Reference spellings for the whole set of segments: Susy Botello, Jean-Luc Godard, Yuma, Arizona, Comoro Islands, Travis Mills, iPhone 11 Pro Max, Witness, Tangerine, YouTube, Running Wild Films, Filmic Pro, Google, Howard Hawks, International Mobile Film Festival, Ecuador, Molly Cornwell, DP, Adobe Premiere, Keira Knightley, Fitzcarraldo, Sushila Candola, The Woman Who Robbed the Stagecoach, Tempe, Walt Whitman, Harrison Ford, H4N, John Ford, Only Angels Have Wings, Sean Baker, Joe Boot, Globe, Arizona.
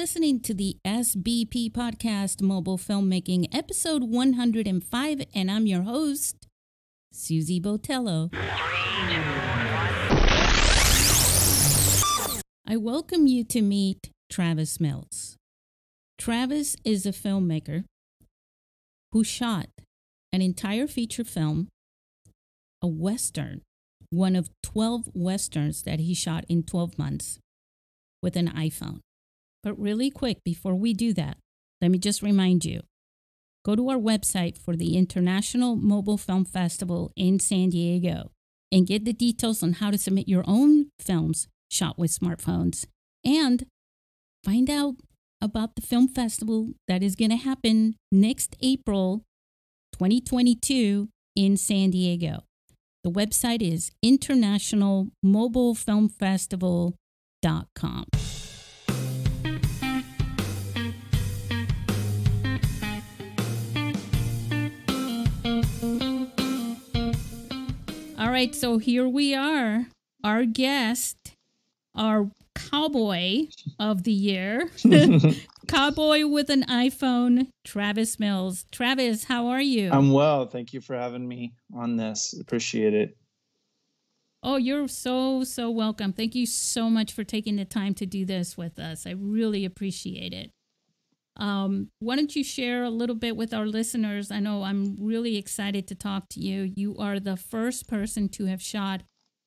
listening to the SBP Podcast Mobile Filmmaking, episode 105, and I'm your host, Susy Botello. 3, 2, 1. I welcome you to meet Travis Mills. Travis is a filmmaker who shot an entire feature film, a Western, one of 12 Westerns that he shot in 12 months with an iPhone. But really quick, before we do that, let me just remind you, go to our website for the International Mobile Film Festival in San Diego and get the details on how to submit your own films shot with smartphones and find out about the film festival that is going to happen next April 2022 in San Diego. The website is internationalmobilefilmfestival.com. All right, so here we are. Our guest, our cowboy of the year, cowboy with an iPhone, Travis Mills. Travis, how are you? I'm well. Thank you for having me on this. Appreciate it. Oh, you're so welcome. Thank you so much for taking the time to do this with us. I really appreciate it. Why don't you share a little bit with our listeners? I know I'm really excited to talk to you. You are the first person to have shot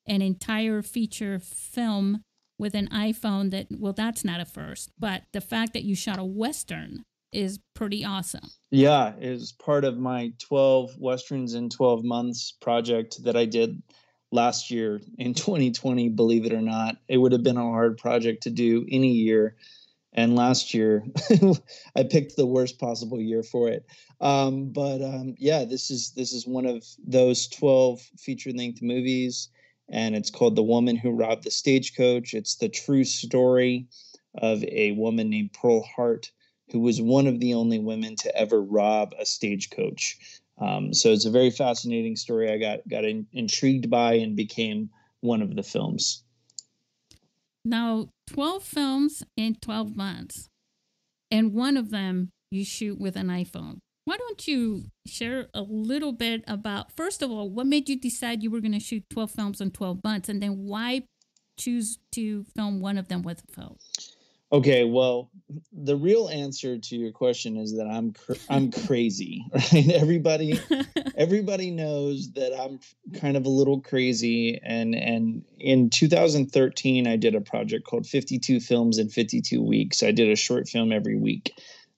an entire feature film with an iPhone. That, well, that's not a first, but the fact that you shot a Western is pretty awesome. Yeah, it was part of my 12 Westerns in 12 months project that I did last year in 2020, believe it or not. It would have been a hard project to do any year. And last year, I picked the worst possible year for it. Yeah, this is one of those 12 feature-length movies, and it's called The Woman Who Robbed the Stagecoach. It's the true story of a woman named Pearl Hart, who was one of the only women to ever rob a stagecoach. So it's a very fascinating story I got intrigued by and became one of the films. Now, 12 films in 12 months, and one of them you shoot with an iPhone. Why don't you share a little bit about, first of all, what made you decide you were going to shoot 12 films in 12 months, and then why choose to film one of them with a phone? Okay, well, the real answer to your question is that I'm crazy, right? Everybody knows that I'm kind of a little crazy. And in 2013, I did a project called 52 Films in 52 Weeks. I did a short film every week.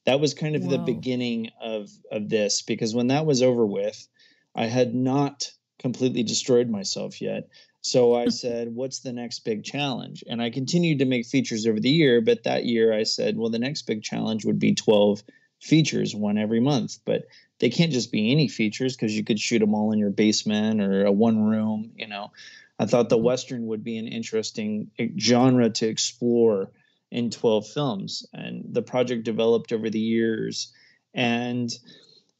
That was kind of the beginning of this, because when that was over with, I had not completely destroyed myself yet. So I said, what's the next big challenge? And I continued to make features over the year. But that year I said, well, the next big challenge would be 12 features, one every month. But they can't just be any features, because you could shoot them all in your basement or a one room. You know, I thought the Western would be an interesting genre to explore in 12 films. And the project developed over the years. And,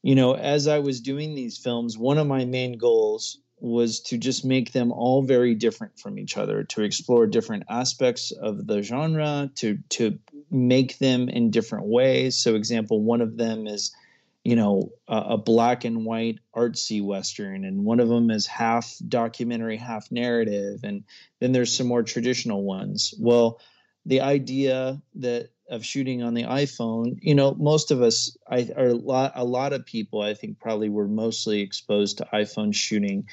you know, as I was doing these films, one of my main goals was to just make them all very different from each other, to explore different aspects of the genre, to make them in different ways. So example, one of them is, you know, a black and white artsy Western, and one of them is half documentary, half narrative. And then there's some more traditional ones. Well, the idea that of shooting on the iPhone, you know, most of us, a lot of people, I think, probably were mostly exposed to iPhone shooting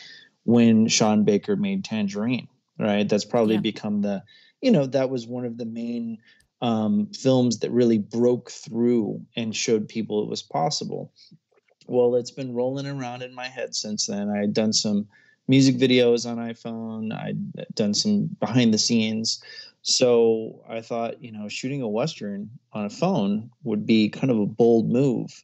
when Sean Baker made Tangerine, right? That's probably become the, you know, that was one of the main films that really broke through and showed people it was possible. Well, it's been rolling around in my head since then. I had done some music videos on iPhone. I'd done some behind the scenes. So I thought, you know, shooting a Western on a phone would be kind of a bold move.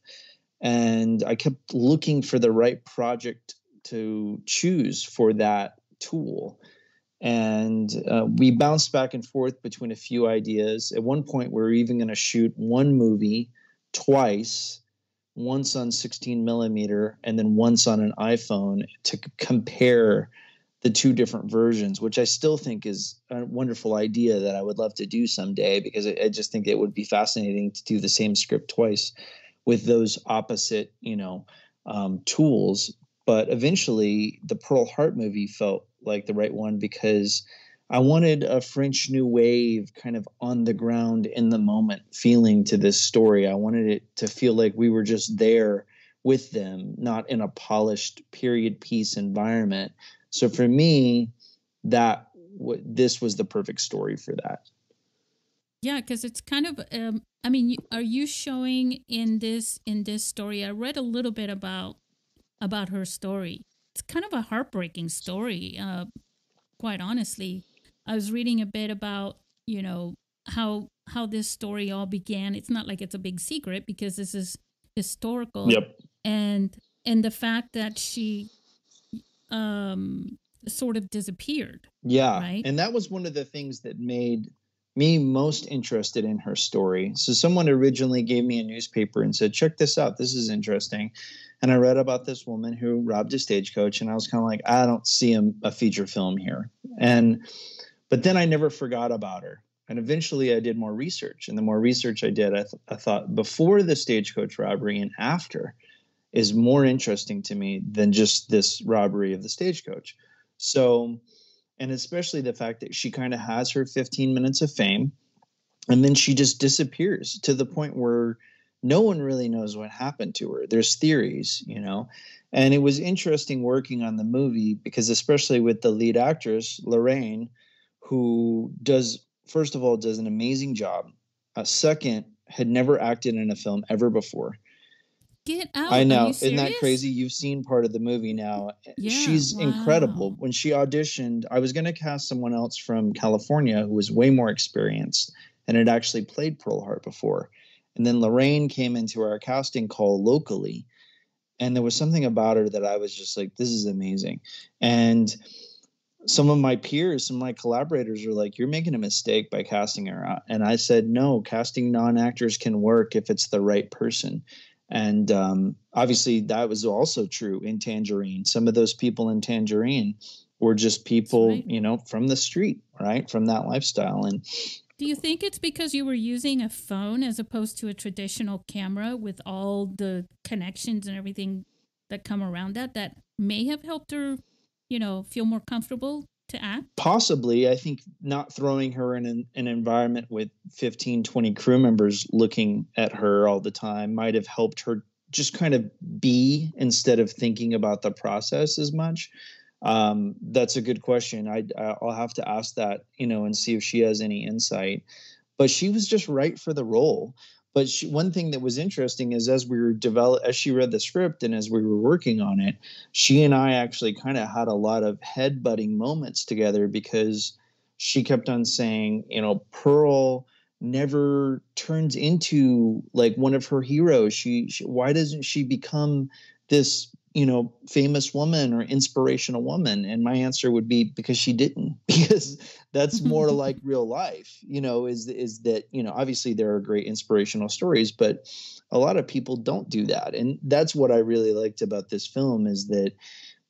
And I kept looking for the right project to choose for that tool. And we bounced back and forth between a few ideas. At one point, we were even going to shoot one movie twice, once on 16 millimeter and then once on an iPhone, to compare the two different versions, which I still think is a wonderful idea that I would love to do someday, because I just think it would be fascinating to do the same script twice with those opposite, tools. But eventually the Pearl Hart movie felt like the right one, because I wanted a French New Wave kind of on the ground in the moment feeling to this story. I wanted it to feel like we were just there with them, not in a polished period piece environment. So for me, this was the perfect story for that. Yeah, because it's kind of, are you showing in this story? I read a little bit about her story. It's kind of a heartbreaking story, quite honestly. I was reading a bit about, how this story all began. It's not like it's a big secret, because this is historical. Yep. And the fact that she sort of disappeared. Yeah. Right? And that was one of the things that made me most interested in her story. So someone originally gave me a newspaper and said, check this out. This is interesting. And I read about this woman who robbed a stagecoach, and I was kind of like, I don't see a feature film here. But then I never forgot about her. And eventually I did more research. And the more research I did, I thought before the stagecoach robbery and after is more interesting to me than just this robbery of the stagecoach. So, and especially the fact that she kind of has her 15 minutes of fame, and then she just disappears to the point where no one really knows what happened to her. There's theories, and it was interesting working on the movie, because especially with the lead actress, Lorraine, who first of all does an amazing job. Second, had never acted in a film ever before. Get out. I know. Isn't that crazy? You've seen part of the movie now. Yeah, she's incredible. When she auditioned, I was going to cast someone else from California who was way more experienced and had actually played Pearl Hart before. And then Lorraine came into our casting call locally, and there was something about her that I was just like, this is amazing. And some of my peers, some of my collaborators were like, you're making a mistake by casting her out. And I said, no, casting non-actors can work if it's the right person. And obviously that was also true in Tangerine. Some of those people in Tangerine were just people, right, from the street, right, from that lifestyle. And do you think it's because you were using a phone as opposed to a traditional camera with all the connections and everything that come around that may have helped her, feel more comfortable to act? Possibly. I think not throwing her in an environment with 15, 20 crew members looking at her all the time might have helped her just kind of be, instead of thinking about the process as much. That's a good question. I'll have to ask that, and see if she has any insight. But she was just right for the role. But one thing that was interesting is as she read the script and as we were working on it, she and I actually kind of had a lot of headbutting moments together, because she kept on saying, Pearl never turns into like one of her heroes. She why doesn't she become this famous woman or inspirational woman? And my answer would be, because she didn't, because that's more like real life, is that obviously there are great inspirational stories, but a lot of people don't do that. And that's what I really liked about this film, is that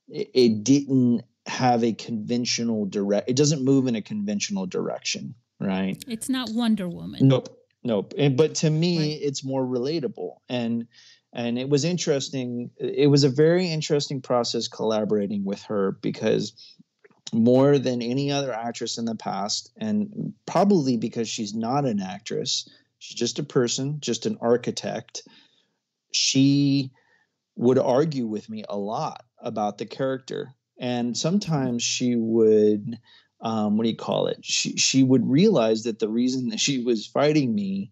it didn't have a conventional it doesn't move in a conventional direction, right? It's not Wonder Woman. Nope. But to me, right, it's more relatable. And it was interesting. It was a very interesting process collaborating with her, because more than any other actress in the past, and probably because she's not an actress, she's just a person, just an architect, she would argue with me a lot about the character. And sometimes she would, she would realize that the reason that she was fighting me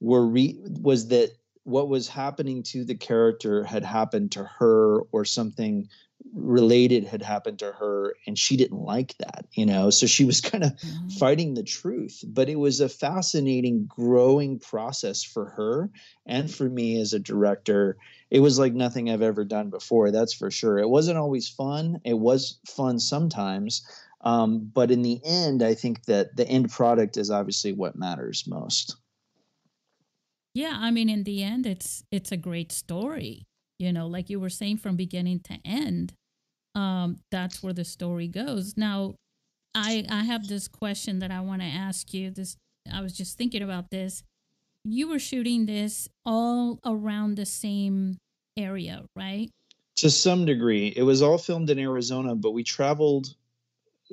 was that what was happening to the character had happened to her, or something related had happened to her, and she didn't like that, so she was kind of fighting the truth. But it was a fascinating growing process for her and for me as a director. It was like nothing I've ever done before, that's for sure. It wasn't always fun. It was fun sometimes, but in the end, I think that the end product is obviously what matters most. Yeah, in the end, it's a great story, like you were saying, from beginning to end. That's where the story goes. Now, I have this question that I want to ask you. I was just thinking about this. You were shooting this all around the same area, right? To some degree. It was all filmed in Arizona, but we traveled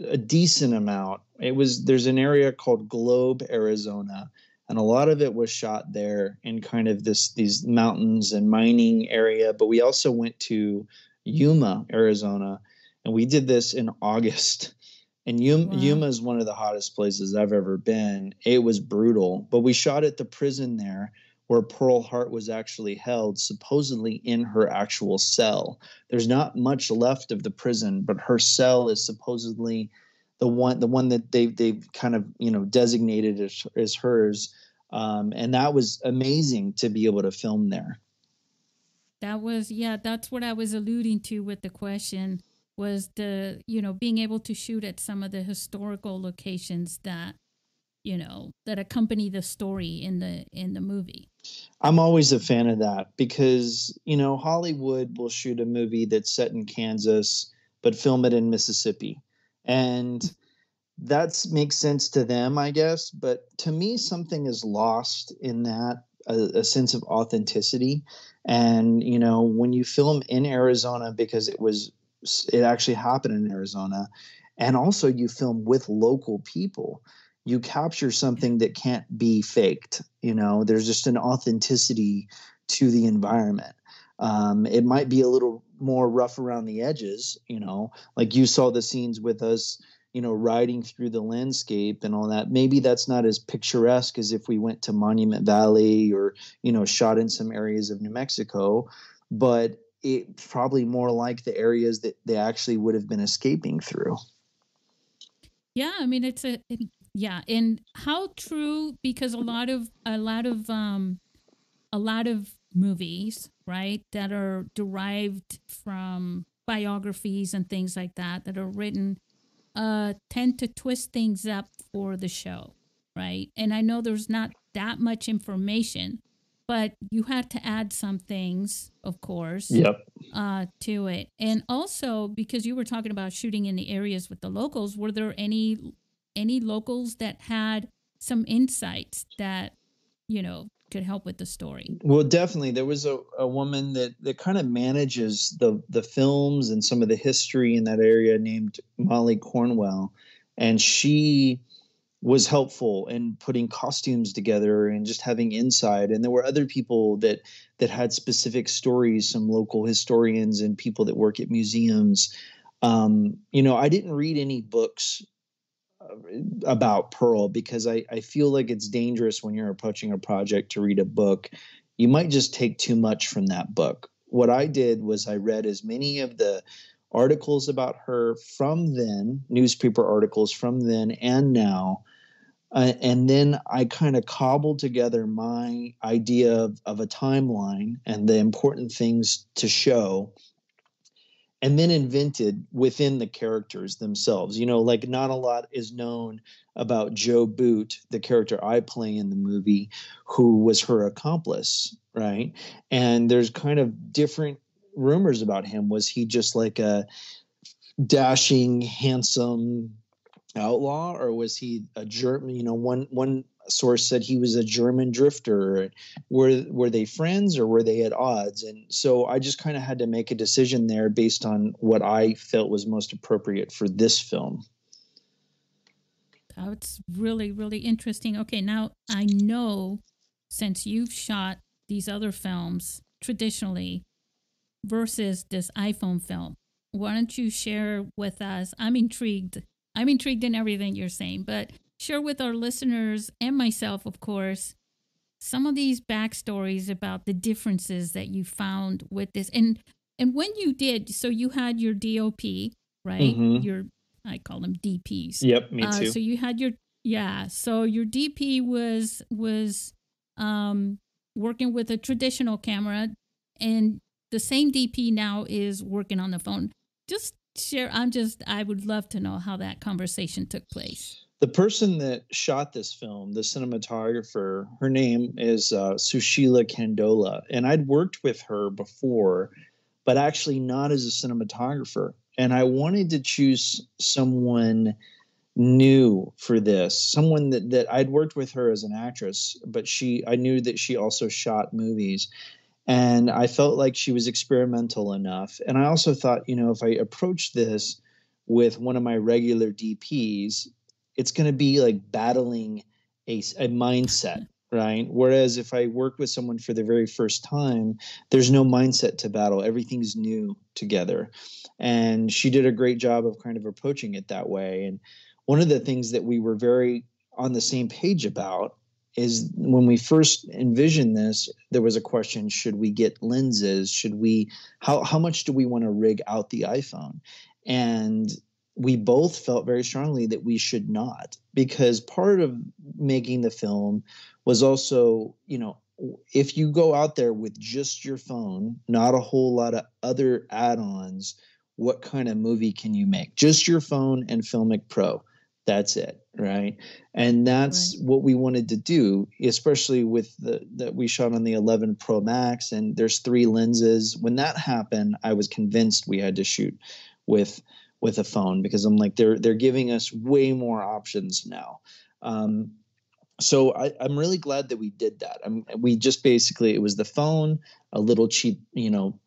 a decent amount. There's an area called Globe, Arizona, and a lot of it was shot there in kind of these mountains and mining area. But we also went to Yuma, Arizona, and we did this in August. And Yuma is one of the hottest places I've ever been. It was brutal. But we shot at the prison there where Pearl Hart was actually held, supposedly in her actual cell. There's not much left of the prison, but her cell is supposedly the one that they've kind of, designated as hers. And that was amazing to be able to film there. That was, that's what I was alluding to with the question, was the, being able to shoot at some of the historical locations that, that accompany the story in the movie. I'm always a fan of that because, Hollywood will shoot a movie that's set in Kansas, but film it in Mississippi. And that makes sense to them, I guess. But to me, something is lost in that, a sense of authenticity. And, when you film in Arizona, because it actually happened in Arizona, and also you film with local people, you capture something that can't be faked. There's just an authenticity to the environment. It might be a little more rough around the edges, like you saw the scenes with us, riding through the landscape and all that. Maybe that's not as picturesque as if we went to Monument Valley or, shot in some areas of New Mexico, but it's probably more like the areas that they actually would have been escaping through. Yeah. I mean, and how true, because a lot of movies, right, that are derived from biographies and things like that are written, tend to twist things up for the show, right? And I know there's not that much information, but you had to add some things, of course, to it. And also, because you were talking about shooting in the areas with the locals, were there any locals that had some insights that, could help with the story? Well, definitely. There was a woman that kind of manages the films and some of the history in that area named Molly Cornwell. And she was helpful in putting costumes together and just having insight. And there were other people that had specific stories, some local historians and people that work at museums. I didn't read any books about Pearl because I feel like it's dangerous when you're approaching a project to read a book. You might just take too much from that book. What I did was I read as many of the articles about her from then, newspaper articles from then and now, and then I kind of cobbled together my idea of a timeline and the important things to show, and then invented within the characters themselves. Like not a lot is known about Joe Boot, the character I play in the movie, who was her accomplice, right? And there's kind of different rumors about him. Was he just like a dashing, handsome outlaw, or was he a German? One source said he was a German drifter. Were they friends or were they at odds? And so I just kind of had to make a decision there based on what I felt was most appropriate for this film. That's really, really interesting. Okay, now I know, since you've shot these other films traditionally versus this iPhone film, why don't you share with us? I'm intrigued. I'm intrigued in everything you're saying, but share with our listeners and myself, of course, some of these backstories about the differences that you found with this. And when you did, so you had your DOP, right? Mm-hmm. I call them DPs. Yep, me too. So you had your DP was working with a traditional camera, and the same DP now is working on the phone. Just share, I would love to know how that conversation took place. The person that shot this film, the cinematographer, her name is Sushila Candola, and I'd worked with her before, but actually not as a cinematographer. And I wanted to choose someone new for this, someone that I'd worked with her as an actress, but I knew that she also shot movies. And I felt like she was experimental enough. And I also thought, you know, if I approach this with one of my regular DPs, it's going to be like battling a mindset, right? Whereas if I work with someone for the very first time, there's no mindset to battle. Everything's new together. And she did a great job of kind of approaching it that way. And one of the things that we were very on the same page about is when we first envisioned this, there was a question, should we get lenses? How much do we want to rig out the iPhone? And we both felt very strongly that we should not, because part of making the film was also, you know, if you go out there with just your phone, not a whole lot of other add-ons, what kind of movie can you make? Just your phone and Filmic Pro. That's it, right? And that's right. What we wanted to do, especially with that we shot on the 11 Pro Max, and there's 3 lenses. When that happened, I was convinced we had to shoot with a phone, because I'm like, they're giving us way more options now. So I'm really glad that we did that. We just basically, it was the phone, a little cheap, you know,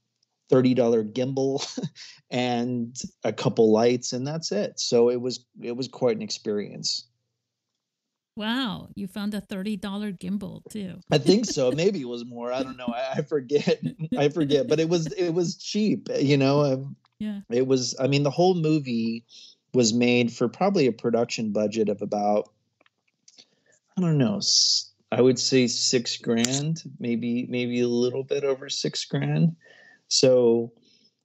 $30 gimbal and a couple lights, and that's it. So it was quite an experience. Wow. You found a $30 gimbal too. I think so. Maybe it was more. I don't know. I forget, but it was cheap, you know? Yeah. It was, I mean, the whole movie was made for probably a production budget of about, I don't know, I would say $6,000, maybe a little bit over $6,000. So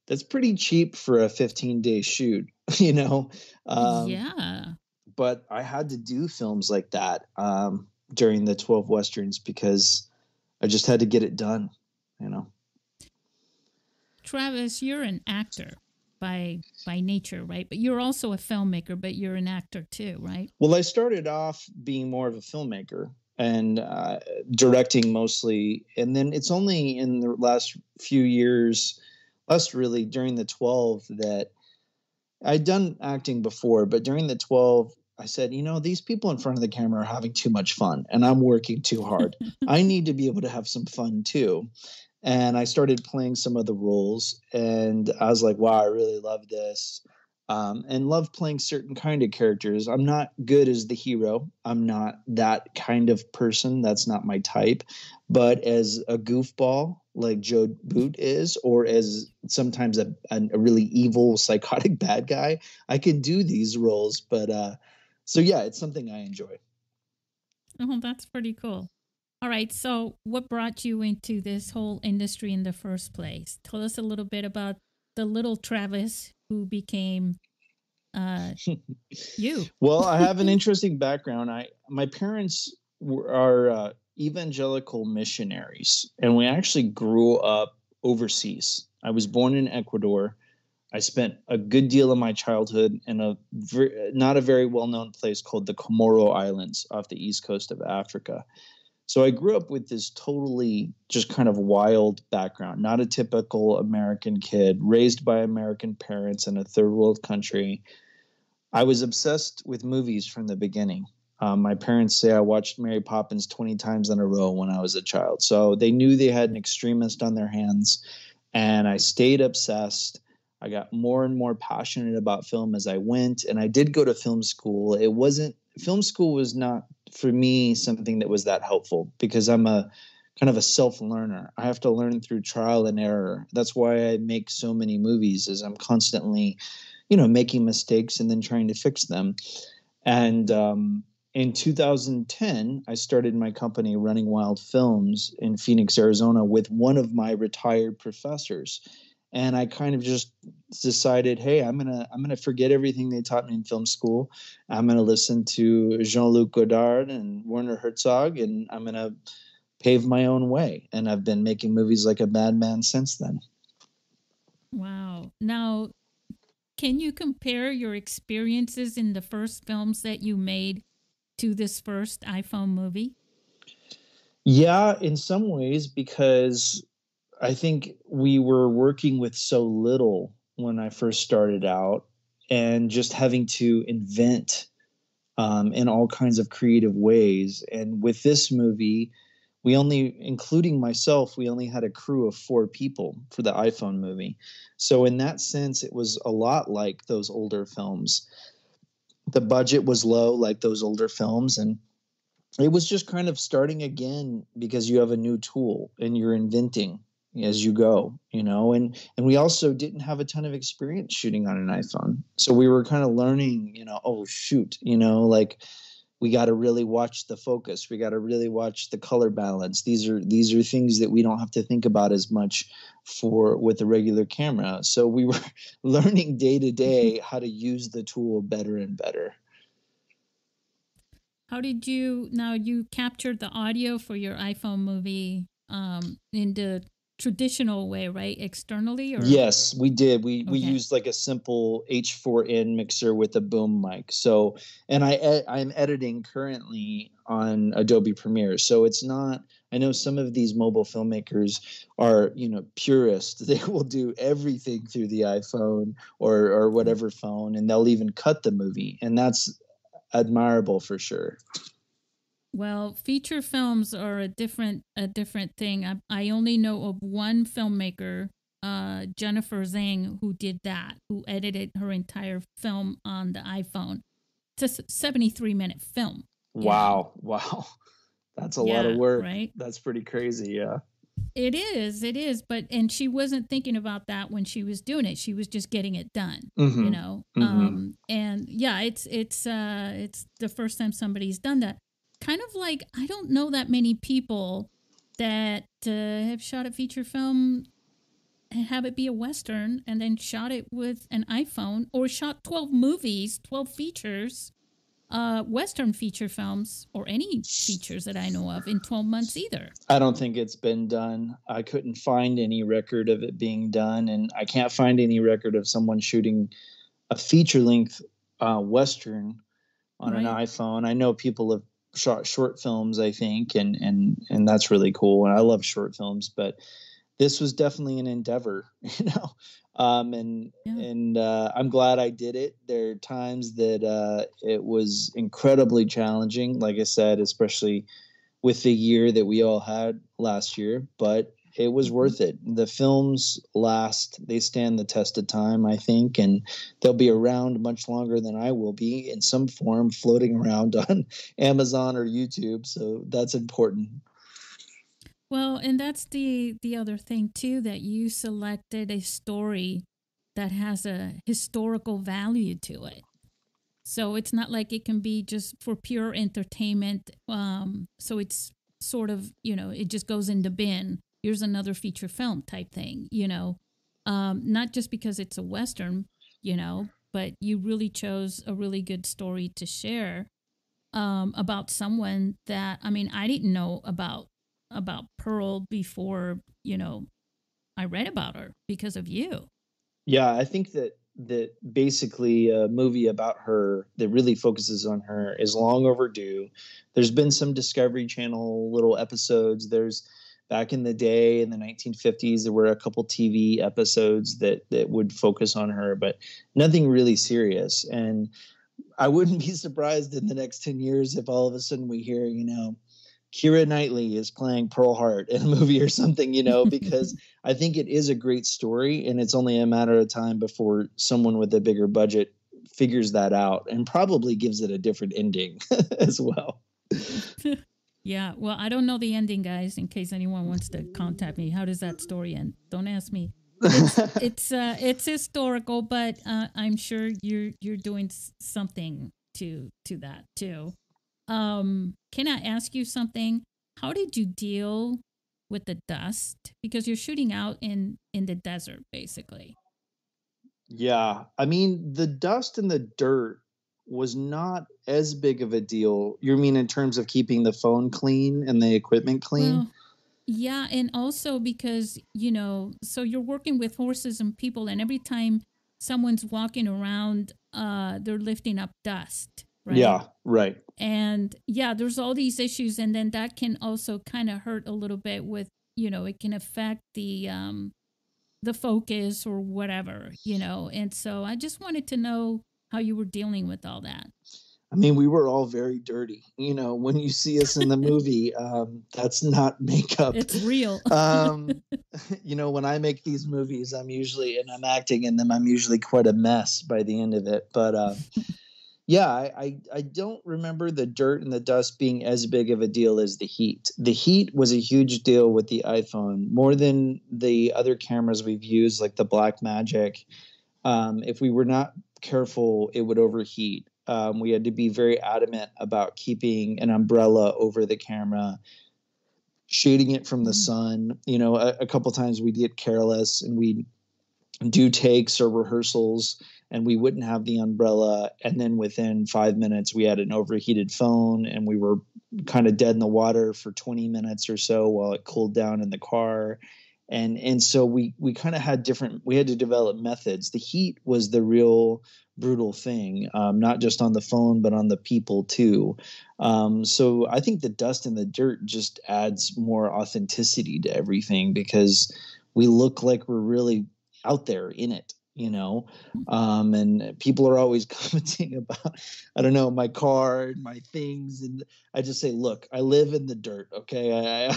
that's pretty cheap for a 15-day shoot, you know? Yeah. But I had to do films like that during the 12 Westerns because I just had to get it done, you know? Travis, you're an actor by nature, right? But you're also a filmmaker, but you're an actor too, right? Well, I started off being more of a filmmaker and directing mostly. And then it's only in the last few years, really during the 12, that I'd done acting before, but during the 12, I said, you know, these people in front of the camera are having too much fun and I'm working too hard. I need to be able to have some fun too. And I started playing some of the roles and I was like, wow, I really love this. And love playing certain kind of characters. I'm not good as the hero. I'm not that kind of person. That's not my type. But as a goofball like Joe Boot is, or as sometimes a really evil psychotic bad guy, I can do these roles. But so, yeah, it's something I enjoy. Oh, that's pretty cool. All right, so what brought you into this whole industry in the first place? Tell us a little bit about the little Travis who became you. Well, I have an interesting background. My parents are evangelical missionaries, and we actually grew up overseas. I was born in Ecuador. I spent a good deal of my childhood in not a very well-known place called the Comoro Islands off the east coast of Africa. So I grew up with this totally just kind of wild background, not a typical American kid, raised by American parents in a third world country. I was obsessed with movies from the beginning. My parents say I watched Mary Poppins 20 times in a row when I was a child. So they knew they had an extremist on their hands, and I stayed obsessed. I got more and more passionate about film as I went, and I did go to film school. Film school was not, for me, something that was that helpful because I'm a kind of a self-learner. I have to learn through trial and error. That's why I make so many movies, is I'm constantly, you know, making mistakes and then trying to fix them. And in 2010, I started my company, Running Wild Films, in Phoenix, Arizona, with one of my retired professors. And I kind of just decided, hey, I'm gonna forget everything they taught me in film school. I'm gonna listen to Jean-Luc Godard and Werner Herzog, and I'm gonna pave my own way. And I've been making movies like a madman since then. Wow. Now, can you compare your experiences in the first films that you made to this first iPhone movie? Yeah, in some ways, because I think we were working with so little when I first started out, and just having to invent in all kinds of creative ways. And with this movie, we only, including myself, we only had a crew of 4 people for the iPhone movie. So in that sense, it was a lot like those older films. The budget was low like those older films, and it was just kind of starting again because you have a new tool and you're inventing as you go, you know. And we also didn't have a ton of experience shooting on an iPhone. So we were kind of learning, you know, oh, shoot, you know, like we got to really watch the focus. We got to really watch the color balance. These are things that we don't have to think about as much with a regular camera. So we were learning day to day how to use the tool better and better. How did you, now you captured the audio for your iPhone movie in the traditional way, right? Externally? Or? Yes, we did. We used like a simple H4N mixer with a boom mic. So, and I'm editing currently on Adobe Premiere. So it's not, I know some of these mobile filmmakers are, you know, purists. They will do everything through the iPhone or whatever phone, and they'll even cut the movie. And that's admirable for sure. Well, feature films are a different thing. I only know of one filmmaker, Jennifer Zhang, who did that, who edited her entire film on the iPhone. It's a 73-minute film. Wow. Know? Wow. That's a lot of work. Right? That's pretty crazy. Yeah. It is. It is. But, and she wasn't thinking about that when she was doing it. She was just getting it done, you know? And yeah, it's the first time somebody's done that. Kind of like, I don't know that many people that have shot a feature film and have it be a Western and then shot it with an iPhone, or shot 12 movies, 12 features, Western feature films, or any features that I know of in 12 months either. I don't think it's been done. I couldn't find any record of it being done, and I can't find any record of someone shooting a feature-length Western on an iPhone. I know people have shot short films, I think, and that's really cool. And I love short films, but this was definitely an endeavor, you know. I'm glad I did it. There are times that it was incredibly challenging, like I said, especially with the year that we all had last year, but it was worth it. The films last, they stand the test of time, I think, and they'll be around much longer than I will be in some form, floating around on Amazon or YouTube. So that's important. Well, and that's the other thing too, that you selected a story that has a historical value to it. So it's not like it can be just for pure entertainment. So it's sort of, you know, it just goes in the bin. Here's another feature film type thing, you know, not just because it's a Western, you know, but you really chose a really good story to share about someone that, I mean, I didn't know about Pearl before, you know, I read about her because of you. Yeah, I think that basically a movie about her that really focuses on her is long overdue. There's been some Discovery Channel little episodes. There's, back in the day, in the 1950s, there were a couple TV episodes that would focus on her, but nothing really serious. And I wouldn't be surprised in the next 10 years if all of a sudden we hear, you know, Keira Knightley is playing Pearl Hart in a movie or something, you know, because I think it is a great story, and it's only a matter of time before someone with a bigger budget figures that out and probably gives it a different ending as well. Yeah, well, I don't know the ending, guys, in case anyone wants to contact me. How does that story end? Don't ask me. It's historical, but I'm sure you're doing something to that too. Can I ask you something? How did you deal with the dust? Because you're shooting out in the desert, basically. Yeah, I mean, the dust and the dirt was not as big of a deal. You mean in terms of keeping the phone clean and the equipment clean? Well, yeah. And also because, you know, so you're working with horses and people, and every time someone's walking around, they're lifting up dust. Right? Yeah. Right. And yeah, there's all these issues. And then that can also kind of hurt a little bit with, you know, it can affect the focus or whatever, you know? And so I just wanted to know how you were dealing with all that. I mean, we were all very dirty. You know, when you see us in the movie, that's not makeup. It's real. You know, when I make these movies, I'm acting in them, I'm usually quite a mess by the end of it. But yeah, I don't remember the dirt and the dust being as big of a deal as the heat. The heat was a huge deal with the iPhone, more than the other cameras we've used, like the Black Magic. If we were not careful, it would overheat. We had to be very adamant about keeping an umbrella over the camera, shading it from the sun. You know, a couple times we'd get careless and we'd do takes or rehearsals and we wouldn't have the umbrella. And then within 5 minutes, we had an overheated phone and we were kind of dead in the water for 20 minutes or so while it cooled down in the car. And so we kind of had we had to develop methods. The heat was the real brutal thing, not just on the phone, but on the people too. So I think the dust and the dirt just adds more authenticity to everything because we look like we're really out there in it, you know? And people are always commenting about, I don't know, my car and my things. And I just say, look, I live in the dirt. Okay.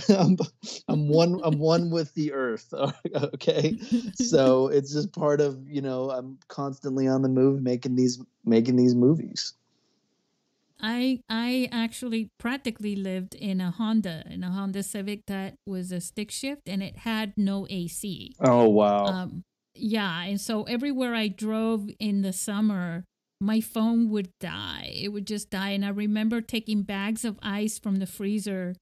I'm one with the earth. Okay. So it's just part of, you know, I'm constantly on the move making these movies. I actually practically lived in a Honda Civic that was a stick shift and it had no AC. Oh, wow. Yeah. And so everywhere I drove in the summer, my phone would die. It would just die. And I remember taking bags of ice from the freezer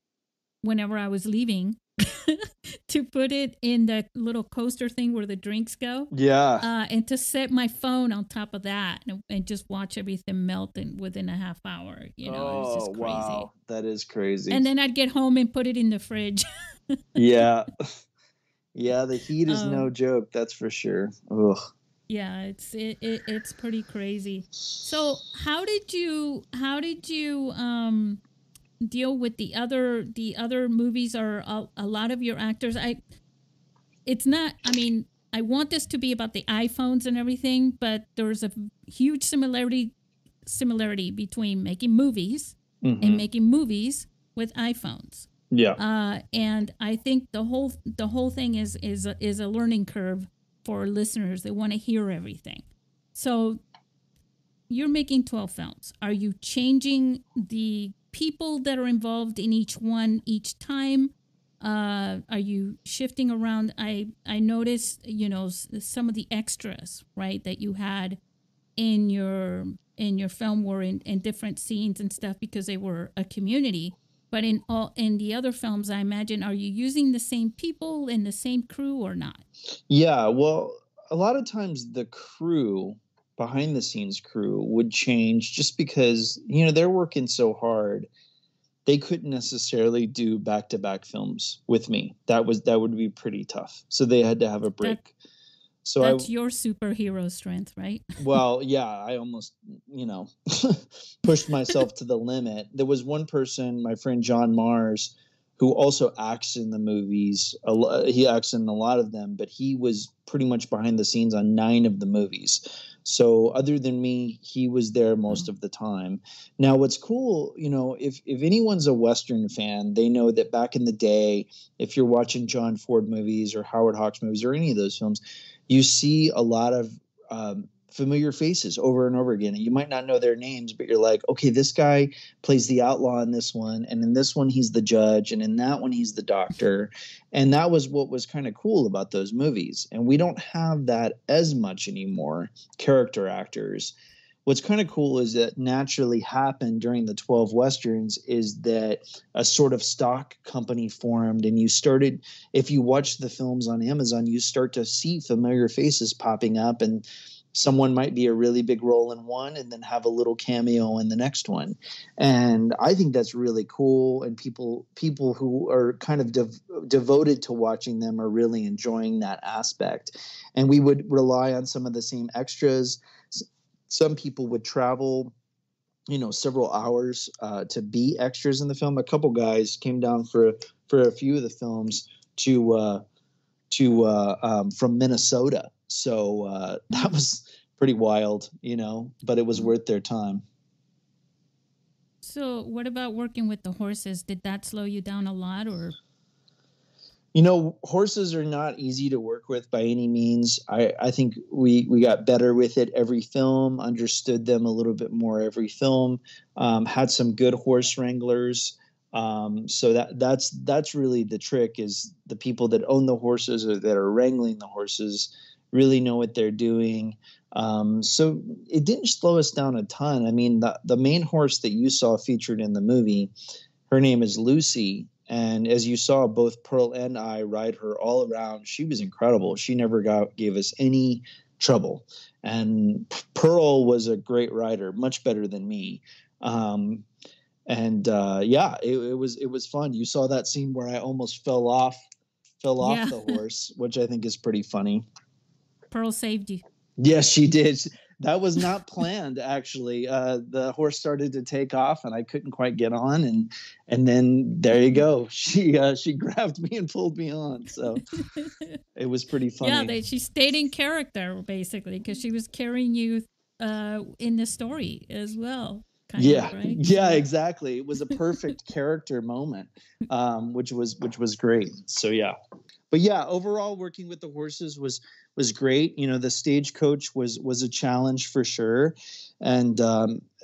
whenever I was leaving to put it in the little coaster thing where the drinks go. Yeah. And to set my phone on top of that and just watch everything melt in within a half hour. You know, it was just crazy. Wow. That is crazy. And then I'd get home and put it in the fridge. Yeah. Yeah, the heat is no joke. That's for sure. Ugh. Yeah, it's pretty crazy. So how did you deal with the other movies? Are a lot of your actors? I want this to be about the iPhones and everything, but there's a huge similarity between making movies and making movies with iPhones. Yeah. And I think the whole thing is a learning curve for listeners. They want to hear everything. So you're making 12 films. Are you changing the people that are involved in each one each time? Are you shifting around? I noticed, you know, some of the extras, right, that you had in your film were in different scenes and stuff because they were a community. But in the other films, I imagine, are you using the same people and the same crew or not? Yeah, well, a lot of times the crew, behind the scenes crew, would change just because, you know, they're working so hard. They couldn't necessarily do back-to-back films with me. That would be pretty tough. So they had to have a break. So that's your superhero strength, right? Well, yeah, I almost, you know, pushed myself to the limit. There was one person, my friend John Mars, who also acts in the movies. He acts in a lot of them, but he was pretty much behind the scenes on 9 of the movies. So other than me, he was there most of the time. Now, what's cool, you know, if anyone's a Western fan, they know that back in the day, if you're watching John Ford movies or Howard Hawks movies or any of those films, you see a lot of familiar faces over and over again. And you might not know their names, but you're like, okay, this guy plays the outlaw in this one. And in this one, he's the judge. And in that one, he's the doctor. And that was what was kind of cool about those movies. And we don't have that as much anymore, character actors. What's kind of cool is that naturally happened during the 12 Westerns is that a sort of stock company formed and you started, if you watch the films on Amazon, you start to see familiar faces popping up and someone might be a really big role in one and then have a little cameo in the next one. And I think that's really cool. And people who are kind of devoted to watching them are really enjoying that aspect. And we would rely on some of the same extras. Some people would travel, you know, several hours to be extras in the film. A couple guys came down for a few of the films to from Minnesota. So that was pretty wild, you know, but it was worth their time. So what about working with the horses? Did that slow you down a lot, or? You know, horses are not easy to work with by any means. I think we got better with it every film, understood them a little bit more every film, had some good horse wranglers. So that's really the trick, is the people that own the horses or that are wrangling the horses really know what they're doing. So it didn't slow us down a ton. I mean, the main horse that you saw featured in the movie, her name is Lucy. And as you saw, both Pearl and I ride her all around. She was incredible. She never gave us any trouble. And Pearl was a great rider, much better than me. Yeah, it was fun. You saw that scene where I almost fell off yeah. the horse, which I think is pretty funny. Pearl saved you. Yes, she did. That was not planned, actually. The horse started to take off, and I couldn't quite get on. And then there you go. She grabbed me and pulled me on. So it was pretty funny. Yeah, she stayed in character, basically, because she was carrying you in the story as well. Kind of, right? Yeah, exactly. It was a perfect character moment, which was great. So, yeah. But yeah, overall, working with the horses was great. You know, the stagecoach was a challenge for sure, and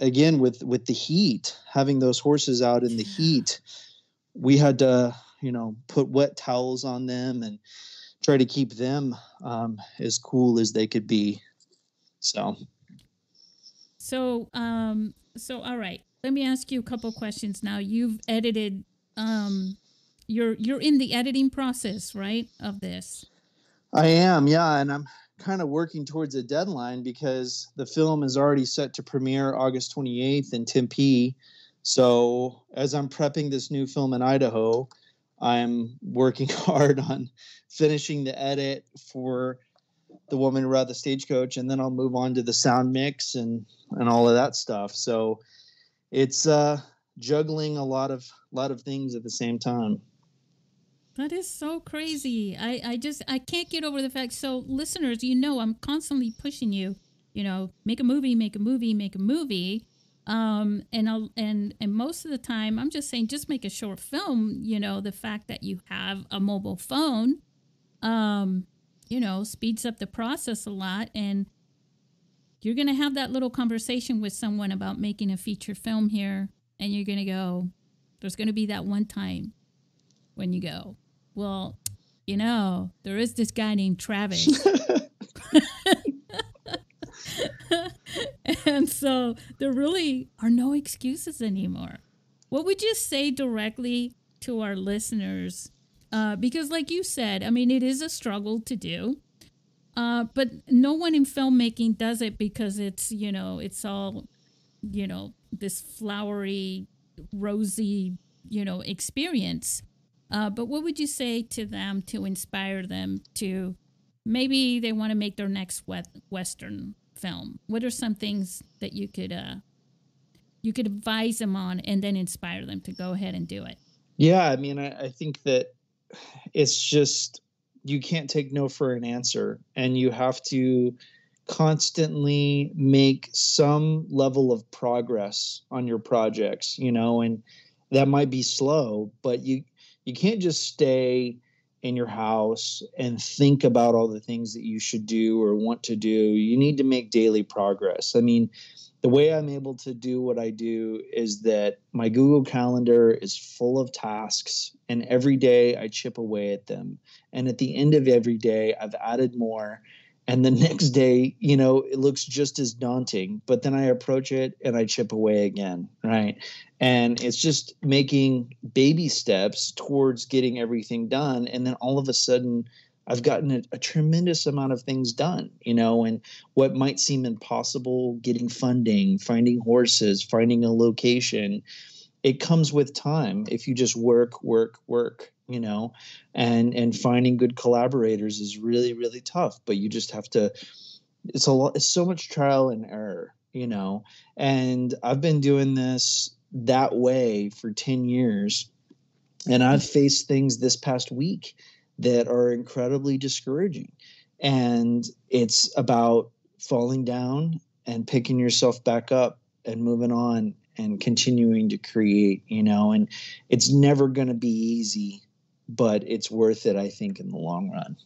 again with the heat, having those horses out in the heat, we had to put wet towels on them and try to keep them as cool as they could be. So all right, let me ask you a couple questions now. You've edited. You're in the editing process, right, of this? I am, yeah, and I'm kind of working towards a deadline because the film is already set to premiere August 28th in Tempe. So as I'm prepping this new film in Idaho, I'm working hard on finishing the edit for The Woman Who Robbed the Stagecoach, and then I'll move on to the sound mix and all of that stuff. So it's juggling a lot of things at the same time. That is so crazy. I can't get over the fact. So listeners, I'm constantly pushing you, make a movie, make a movie, make a movie. And most of the time I'm just saying, just make a short film. The fact that you have a mobile phone, speeds up the process a lot. And you're going to have that little conversation with someone about making a feature film here. And you're going to go, there's going to be that one time when you go, well, there is this guy named Travis. And so there really are no excuses anymore. What would you say directly to our listeners? Because like you said, I mean, it is a struggle to do, but no one in filmmaking does it because it's, it's all, this flowery, rosy, experience. But what would you say to them to inspire them to maybe they want to make their next Western film? What are some things that you could advise them on and then inspire them to go ahead and do it? Yeah, I mean, I think that it's just you can't take no for an answer, and you have to constantly make some level of progress on your projects, and that might be slow, but you can't just stay in your house and think about all the things that you should do or want to do. You need to make daily progress. I mean, the way I'm able to do what I do is that my Google Calendar is full of tasks, and every day I chip away at them. And at the end of every day, I've added more. And the next day, it looks just as daunting, but then I approach it and I chip away again, right? And it's just making baby steps towards getting everything done. And then all of a sudden, I've gotten a tremendous amount of things done, and what might seem impossible, getting funding, finding horses, finding a location, it comes with time if you just work. And finding good collaborators is really, really tough, but you just have to, it's so much trial and error, and I've been doing this that way for 10 years, and I've faced things this past week that are incredibly discouraging. And it's about falling down and picking yourself back up and moving on and continuing to create, you know, and it's never going to be easy, but it's worth it, I think, in the long run.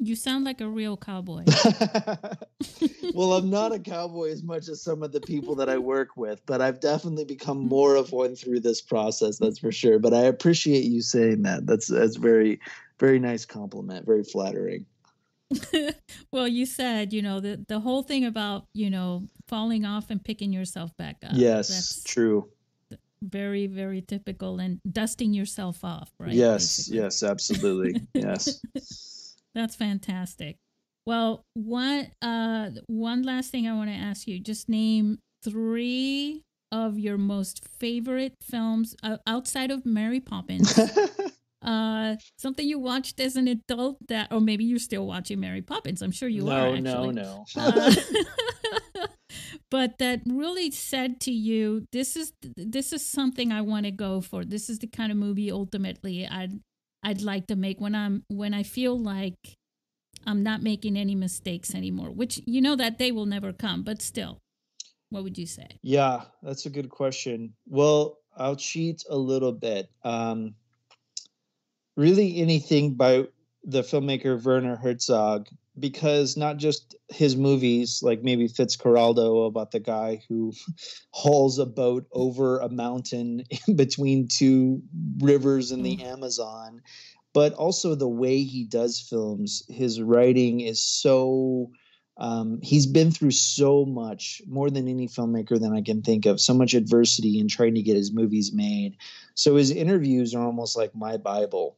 You sound like a real cowboy. Well, I'm not a cowboy as much as some of the people that I work with, but I've definitely become more of one through this process. That's for sure. But I appreciate you saying that. That's very, very nice compliment. Very flattering. Well, you said, you know, the whole thing about, you know, falling off and picking yourself back up. Yes, that's true. Very, very typical, and dusting yourself off. Right. Yes. Basically. Yes, absolutely. Yes. That's fantastic. Well, one last thing I want to ask you, just name three of your most favorite films outside of Mary Poppins. Something you watched as an adult that, or maybe you're still watching Mary Poppins. I'm sure you are. No. But that really said to you, this is something I want to go for. This is the kind of movie ultimately I'd like to make when I feel like I'm not making any mistakes anymore, which, you know, that day will never come, but still, what would you say? Yeah, that's a good question. Well, I'll cheat a little bit. Really anything by the filmmaker Werner Herzog, because not just his movies, like maybe Fitzcarraldo about the guy who hauls a boat over a mountain in between two rivers in the Amazon, but also the way he does films. His writing is so, he's been through so much, more than any filmmaker that I can think of, so much adversity in trying to get his movies made. So his interviews are almost like my Bible.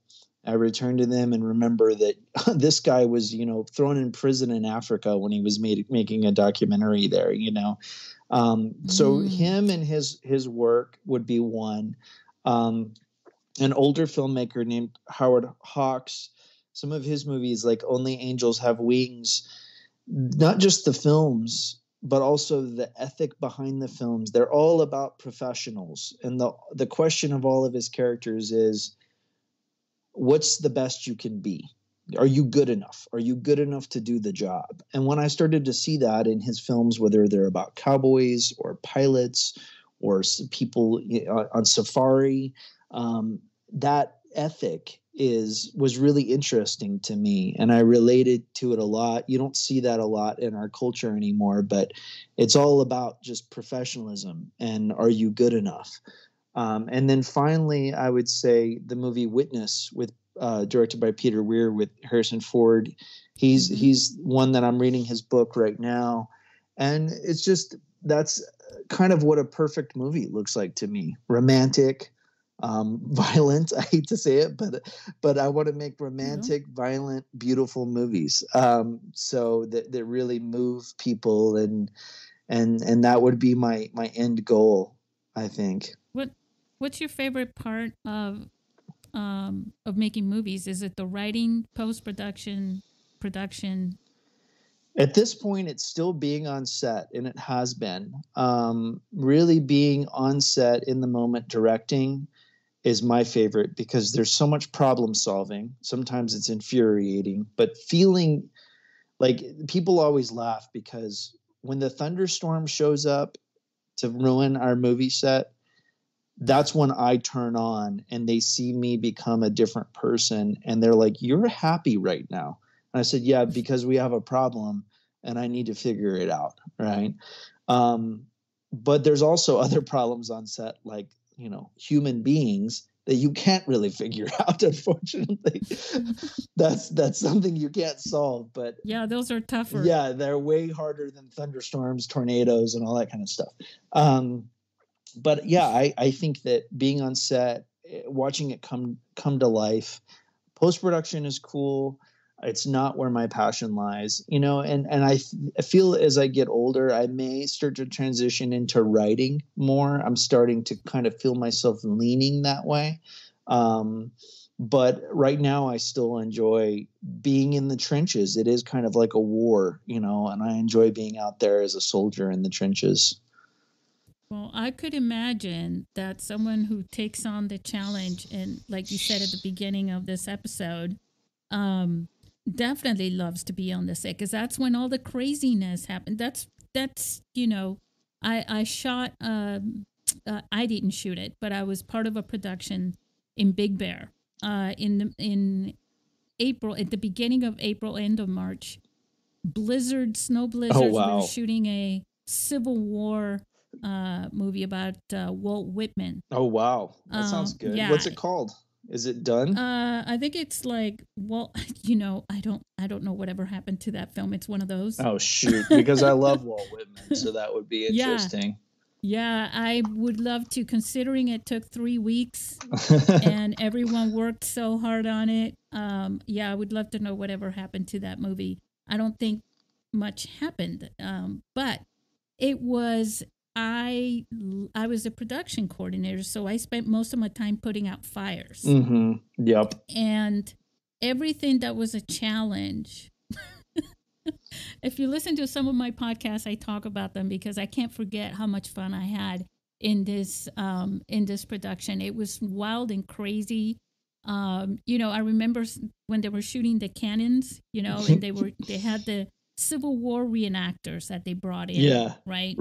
I return to them and remember that this guy was, you know, thrown in prison in Africa when he was making a documentary there, you know. So him and his work would be one. An older filmmaker named Howard Hawks, some of his movies like Only Angels Have Wings, not just the films, but also the ethic behind the films. They're all about professionals. And the question of all of his characters is, what's the best you can be? Are you good enough? Are you good enough to do the job? And when I started to see that in his films, whether they're about cowboys or pilots or people on safari, that ethic was really interesting to me. And I related to it a lot. You don't see that a lot in our culture anymore, but it's all about just professionalism and are you good enough? And then finally, I would say the movie Witness, with directed by Peter Weir with Harrison Ford. He's one that I'm reading his book right now. And it's just, that's kind of what a perfect movie looks like to me. Romantic, violent. I hate to say it, but I want to make romantic, violent, beautiful movies. So that really move people and that would be my end goal, I think. What's your favorite part of making movies? Is it the writing, post-production, production? At this point, it's still being on set, and it has been. Really being on set in the moment, directing is my favorite because there's so much problem solving. Sometimes it's infuriating, but feeling like people always laugh because when the thunderstorm shows up to ruin our movie set, that's when I turn on and they see me become a different person. And they're like, you're happy right now. And I said, yeah, because we have a problem and I need to figure it out. Right. But there's also other problems on set, like, you know, human beings that you can't really figure out. Unfortunately, that's something you can't solve, but yeah, those are tougher. Yeah. They're way harder than thunderstorms, tornadoes, and all that kind of stuff. But yeah, I think that being on set, watching it come to life, post-production is cool. It's not where my passion lies, you know, and I feel as I get older, I may start to transition into writing more. I'm starting to kind of feel myself leaning that way. But right now I still enjoy being in the trenches. It is kind of like a war, you know, and I enjoy being out there as a soldier in the trenches. Well, I could imagine that someone who takes on the challenge and, like you said at the beginning of this episode, definitely loves to be on the set, because that's when all the craziness happened. That's you know, I shot, I didn't shoot it, but I was part of a production in Big Bear in April, at the beginning of April, end of March. Blizzard, snow blizzards. Oh, wow. We were shooting a Civil War movie about Walt Whitman. Oh, wow. That sounds good. Yeah. What's it called? Is it done? I think it's like, well, you know, I don't know whatever happened to that film. It's one of those. Oh, shoot. Because I love Walt Whitman. So that would be interesting. Yeah. I would love to, considering it took 3 weeks and everyone worked so hard on it. Yeah, I would love to know whatever happened to that movie. I don't think much happened, but it was, I was a production coordinator, so I spent most of my time putting out fires. Mm-hmm. Yep. And everything that was a challenge. If you listen to some of my podcasts, I talk about them because I can't forget how much fun I had in this production. It was wild and crazy. You know, I remember when they were shooting the cannons, you know, and they had the Civil War reenactors that they brought in, right,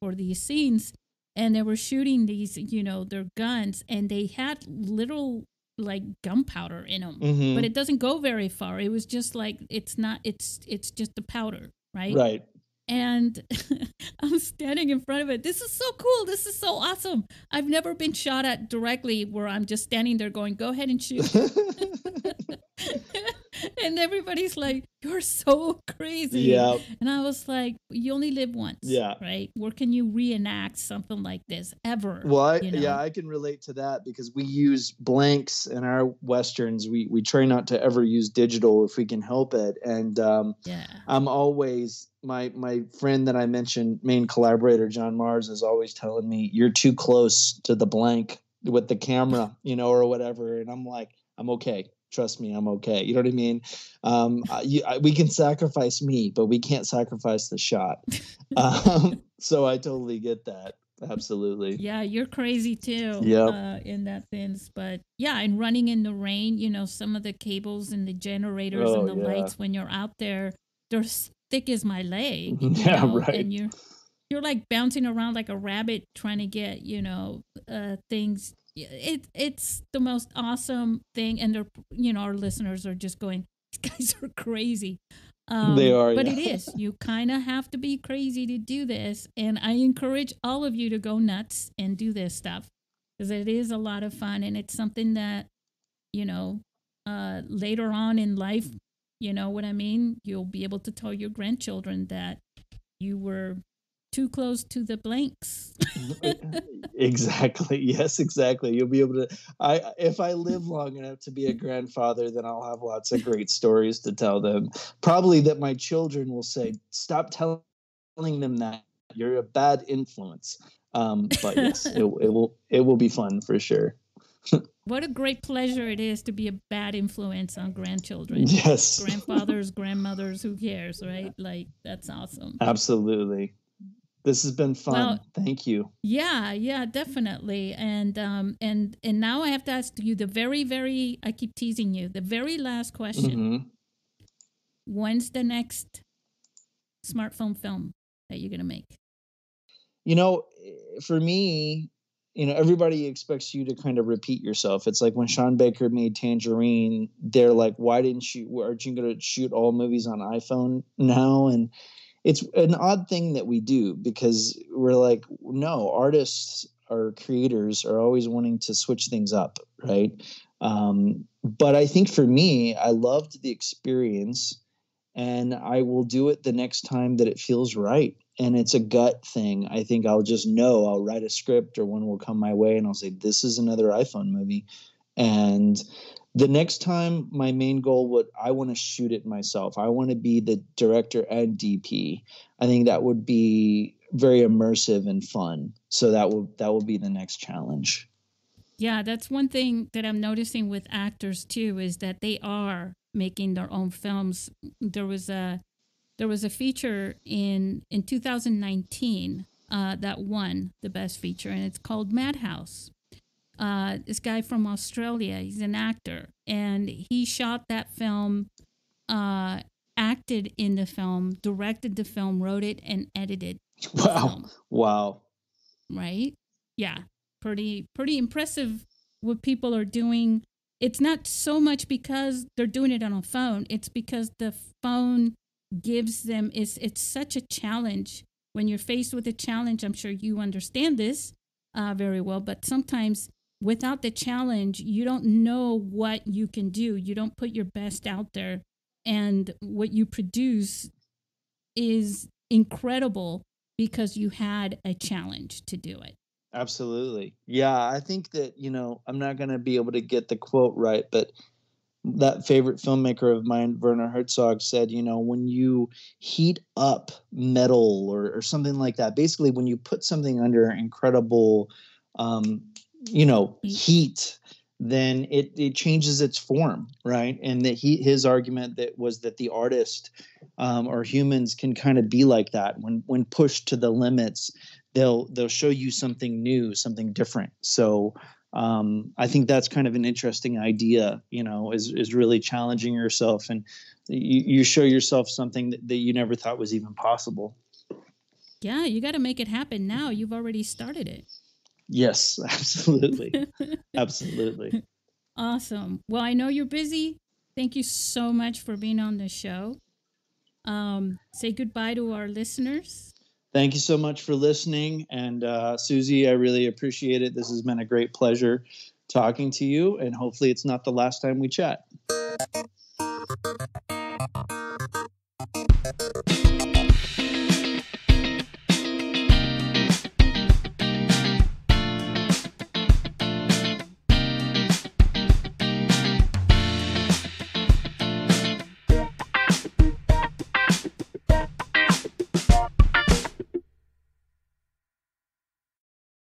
for these scenes, and they were shooting these, you know, their guns, and they had literal like gunpowder in them, mm-hmm. but it doesn't go very far. It was just like, it's just the powder, right. And I'm standing in front of it. This is so cool. This is so awesome. I've never been shot at directly where I'm just standing there going, go ahead and shoot. And everybody's like, you're so crazy. Yeah. And I was like, you only live once. Yeah. Right. Where can you reenact something like this ever? Well, I can relate to that because we use blanks in our Westerns. We try not to ever use digital if we can help it. And I'm always... My friend that I mentioned, main collaborator, John Mars, is always telling me, you're too close to the blank with the camera, you know, or whatever. And I'm like, I'm okay. Trust me, I'm okay. You know what I mean? We can sacrifice me, but we can't sacrifice the shot. So I totally get that. Absolutely. Yeah, you're crazy too. Yeah. In that sense. But yeah, and running in the rain, you know, some of the cables and the generators and the lights when you're out there, there's thick as my leg, you know? Right. And you're like bouncing around like a rabbit trying to get, you know, things. It's the most awesome thing, and they're, you know, our listeners are just going, these guys are crazy. They are, but it is. You kind of have to be crazy to do this, and I encourage all of you to go nuts and do this stuff because it is a lot of fun, and it's something that, you know, later on in life. You know what I mean? You'll be able to tell your grandchildren that you were too close to the blanks. Exactly. Yes, exactly. You'll be able to. If I live long enough to be a grandfather, then I'll have lots of great stories to tell them. Probably that my children will say, "Stop telling them that. You're a bad influence." But yes, it will be fun for sure. What a great pleasure it is to be a bad influence on grandchildren. Yes. Grandfathers, grandmothers, who cares, right? Like, that's awesome. Absolutely. This has been fun. Well, thank you. Yeah, definitely. And and now I have to ask you the very, very, I keep teasing you, the very last question. Mm-hmm. When's the next smartphone film that you're going to make? You know, for me... You know, everybody expects you to kind of repeat yourself. It's like when Sean Baker made Tangerine, they're like, why didn't you, aren't you going to shoot all movies on iPhone now? And it's an odd thing that we do because we're like, no, artists or creators are always wanting to switch things up, right? But I think for me, I loved the experience, and I will do it the next time that it feels right. And it's a gut thing. I think I'll just know, I'll write a script or one will come my way and I'll say, this is another iPhone movie. And the next time, my main goal would, I want to shoot it myself. I want to be the director and DP. I think that would be very immersive and fun. So that will be the next challenge. Yeah, that's one thing that I'm noticing with actors too, is that they are making their own films. There was a feature in 2019 that won the best feature, and it's called Madhouse. this guy from Australia. He's an actor, and he shot that film, acted in the film, directed the film, wrote it, and edited. Wow. Right? Yeah. Pretty impressive what people are doing. It's not so much because they're doing it on a phone. It's because the phone gives them, it's such a challenge. When you're faced with a challenge, I'm sure you understand this very well, but sometimes without the challenge, you don't know what you can do. You don't put your best out there. And what you produce is incredible because you had a challenge to do it. Absolutely. Yeah, I think that, you know, I'm not going to be able to get the quote right, but that favorite filmmaker of mine, Werner Herzog, said, you know, when you heat up metal or something like that, basically when you put something under incredible, you know, heat, then it changes its form, right? And that his argument that was that the artist or humans can kind of be like that. When pushed to the limits, they'll show you something new, something different. So I think that's kind of an interesting idea, you know, is really challenging yourself, and you show yourself something that you never thought was even possible. Yeah, you got to make it happen now. You've already started it. Yes, absolutely. Absolutely. Awesome. Well, I know you're busy. Thank you so much for being on the show. Say goodbye to our listeners. Thank you so much for listening. And Susy, I really appreciate it. This has been a great pleasure talking to you. And hopefully it's not the last time we chat.